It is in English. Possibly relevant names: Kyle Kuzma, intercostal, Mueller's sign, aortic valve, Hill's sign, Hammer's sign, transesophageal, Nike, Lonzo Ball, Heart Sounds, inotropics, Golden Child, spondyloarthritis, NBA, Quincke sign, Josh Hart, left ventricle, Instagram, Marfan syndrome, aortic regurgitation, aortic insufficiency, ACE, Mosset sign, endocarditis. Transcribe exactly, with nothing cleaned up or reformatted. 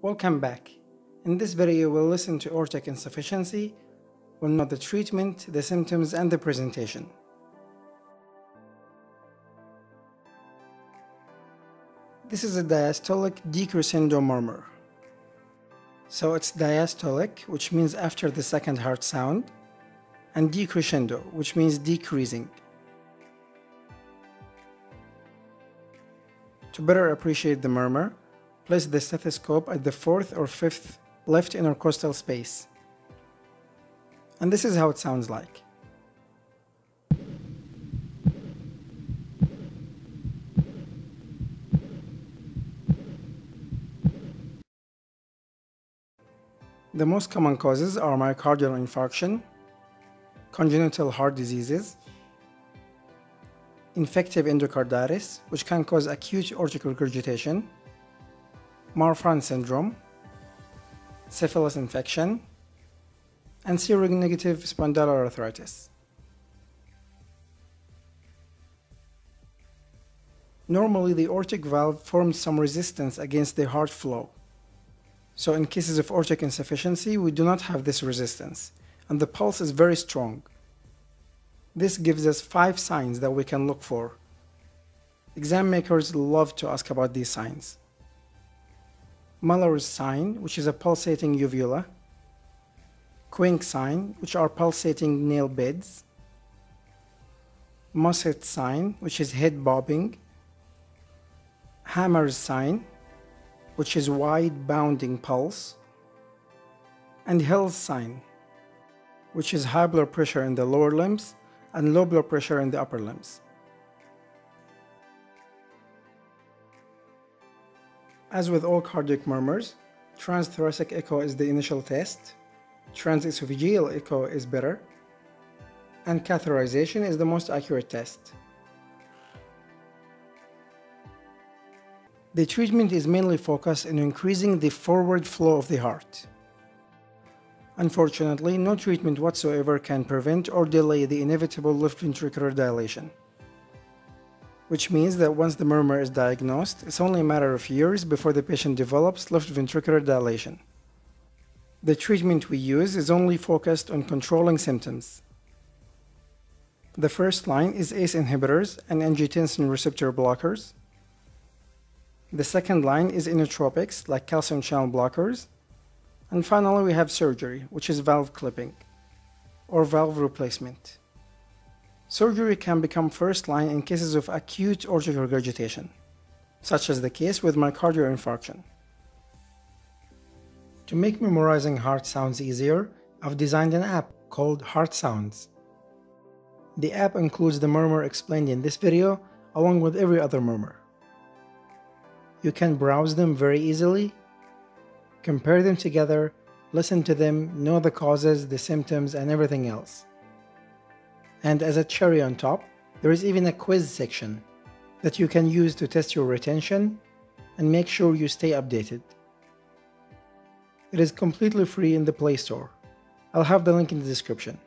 Welcome back. In this video we'll listen to aortic insufficiency, we'll note the treatment, the symptoms and the presentation. This is a diastolic decrescendo murmur. So it's diastolic, which means after the second heart sound, and decrescendo, which means decreasing. To better appreciate the murmur, place the stethoscope at the fourth or fifth left intercostal space. And this is how it sounds like. The most common causes are myocardial infarction, congenital heart diseases, infective endocarditis, which can cause acute aortic regurgitation, Marfan syndrome, syphilis infection, and seronegative spondyloarthritis. Normally, the aortic valve forms some resistance against the heart flow. So in cases of aortic insufficiency, we do not have this resistance, and the pulse is very strong. This gives us five signs that we can look for. Exam makers love to ask about these signs. Mueller's sign, which is a pulsating uvula. Quincke sign, which are pulsating nail beds. Mosset sign, which is head bobbing. Hammer's sign, which is wide bounding pulse. And Hill's sign, which is high blood pressure in the lower limbs and low blood pressure in the upper limbs. As with all cardiac murmurs, transthoracic echo is the initial test, transesophageal echo is better, and catheterization is the most accurate test. The treatment is mainly focused on increasing the forward flow of the heart. Unfortunately, no treatment whatsoever can prevent or delay the inevitable left ventricular dilation, which means that once the murmur is diagnosed, it's only a matter of years before the patient develops left ventricular dilation. The treatment we use is only focused on controlling symptoms. The first line is A C E inhibitors and angiotensin receptor blockers. The second line is inotropics like calcium channel blockers. And finally we have surgery, which is valve clipping or valve replacement. Surgery can become first line in cases of acute aortic regurgitation, such as the case with myocardial infarction. To make memorizing heart sounds easier, I've designed an app called Heart Sounds. The app includes the murmur explained in this video, along with every other murmur. You can browse them very easily, compare them together, listen to them, know the causes, the symptoms, and everything else. And as a cherry on top, there is even a quiz section that you can use to test your retention and make sure you stay updated. It is completely free in the Play Store. I'll have the link in the description.